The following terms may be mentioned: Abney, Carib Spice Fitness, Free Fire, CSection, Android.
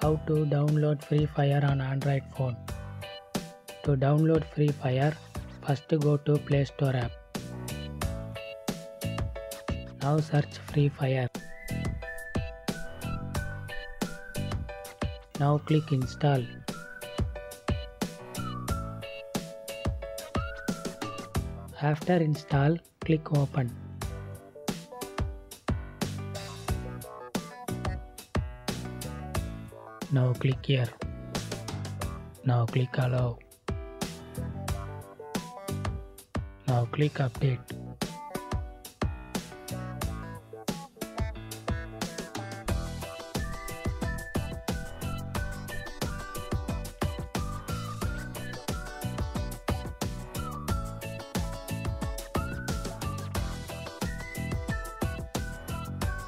How to download Free Fire on Android phone. To download Free Fire, first go to Play Store app. Now search Free Fire. Now click install. After install, click open. Now click here. Now click allow. Now click update.